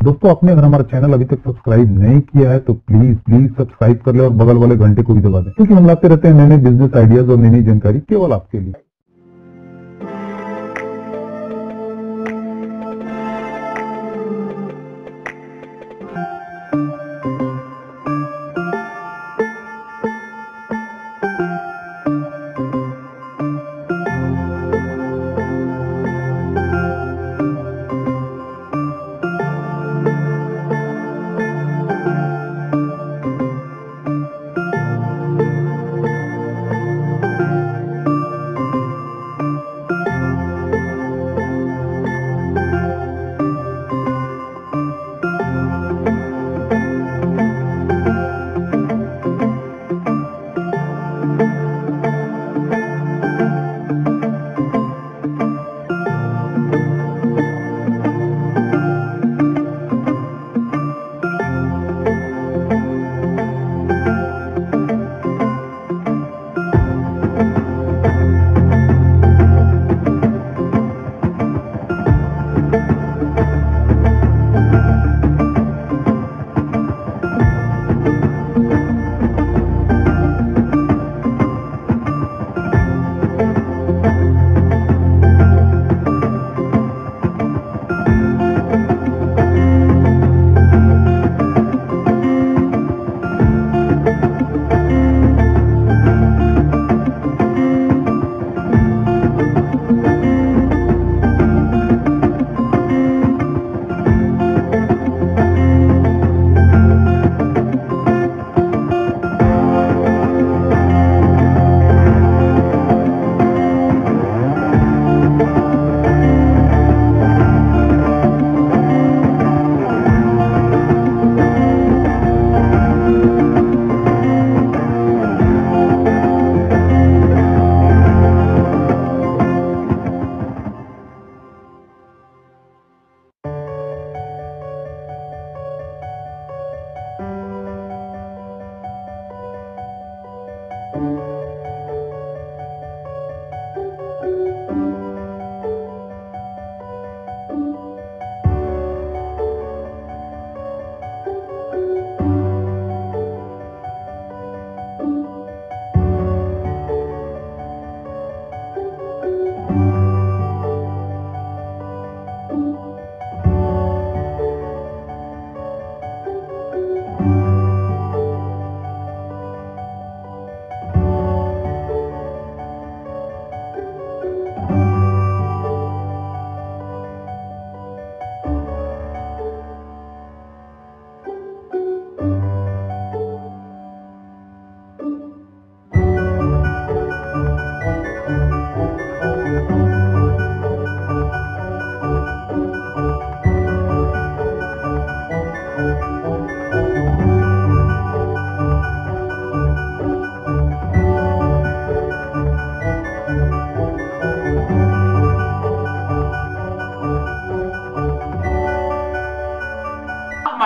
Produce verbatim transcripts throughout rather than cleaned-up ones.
दोस्तों, आपने अगर हमारा चैनल अभी तक सब्सक्राइब नहीं किया है तो प्लीज प्लीज सब्सक्राइब कर ले और बगल वाले घंटे को भी दबा दें, क्योंकि हम लाते रहते हैं नए नए बिजनेस आइडियाज और नई नई जानकारी केवल आपके लिए।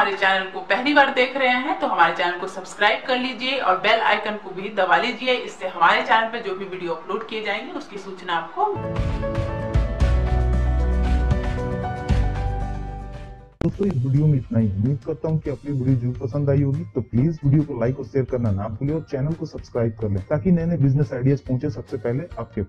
हमारे चैनल को पहली बार देख रहे हैं तो हमारे चैनल को सब्सक्राइब कर लीजिए और बेल आइकन को भी दबा लीजिए। इससे हमारे चैनल पर जो भी वीडियो अपलोड किए जाएंगे उसकी सूचना आपको। तो इस वीडियो में इतना ही। उम्मीद करता हूँ कि अपनी वीडियो जरूर पसंद आई होगी, तो प्लीज वीडियो को लाइक और शेयर करना ना भूलें और चैनल को सब्सक्राइब कर लें ताकि नए नए बिजनेस आइडियाज पहुंचे सबसे पहले आपके।